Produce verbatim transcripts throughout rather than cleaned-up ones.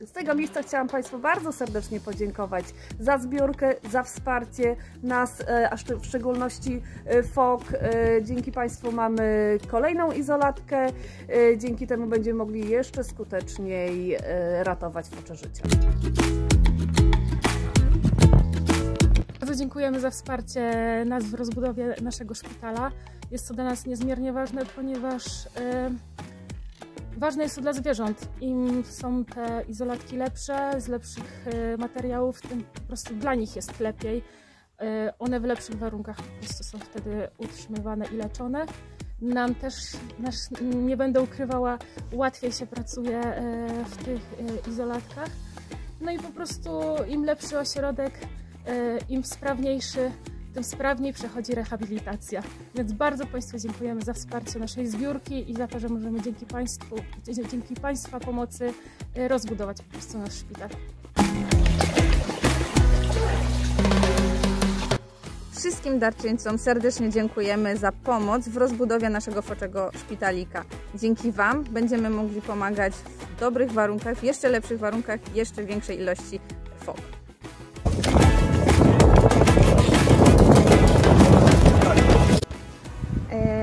Z tego miejsca chciałam Państwu bardzo serdecznie podziękować za zbiórkę, za wsparcie nas, a w szczególności F O K. Dzięki Państwu mamy kolejną izolatkę. Dzięki temu będziemy mogli jeszcze skuteczniej ratować focze życia. Bardzo dziękujemy za wsparcie nas w rozbudowie naszego szpitala. Jest to dla nas niezmiernie ważne, ponieważ ważne jest to dla zwierząt. Im są te izolatki lepsze, z lepszych materiałów, tym po prostu dla nich jest lepiej. One w lepszych warunkach po prostu są wtedy utrzymywane i leczone. Nam też, nasz, nie będę ukrywała, łatwiej się pracuje w tych izolatkach. No i po prostu im lepszy ośrodek, im sprawniejszy, tym sprawniej przechodzi rehabilitacja. Więc bardzo Państwu dziękujemy za wsparcie naszej zbiórki i za to, że możemy dzięki Państwu, dzięki Państwa pomocy rozbudować po prostu nasz szpital. Wszystkim darczyńcom serdecznie dziękujemy za pomoc w rozbudowie naszego foczego szpitalika. Dzięki Wam będziemy mogli pomagać w dobrych warunkach, w jeszcze lepszych warunkach, jeszcze większej ilości F O K.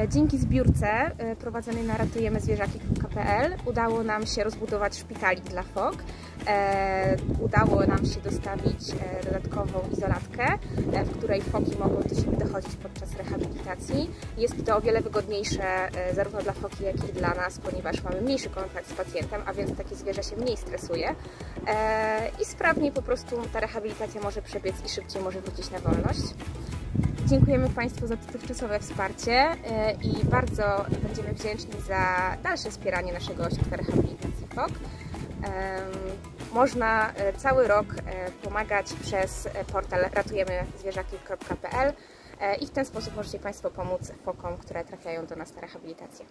Dzięki zbiórce prowadzonej na ratujemy zwierzaki kropka p l udało nam się rozbudować szpitalik dla F O K. Udało nam się dostawić dodatkową izolatkę, w której F O Ki mogą do siebie dochodzić podczas rehabilitacji. Jest to o wiele wygodniejsze zarówno dla F O Ki, jak i dla nas, ponieważ mamy mniejszy kontakt z pacjentem, a więc takie zwierzę się mniej stresuje. I sprawniej po prostu ta rehabilitacja może przebiec i szybciej może wrócić na wolność. Dziękujemy Państwu za dotychczasowe wsparcie i bardzo będziemy wdzięczni za dalsze wspieranie naszego ośrodka rehabilitacji F O K. Można cały rok pomagać przez portal ratujemy zwierzaki kropka p l i w ten sposób możecie Państwo pomóc F O Kom, które trafiają do nas na rehabilitację.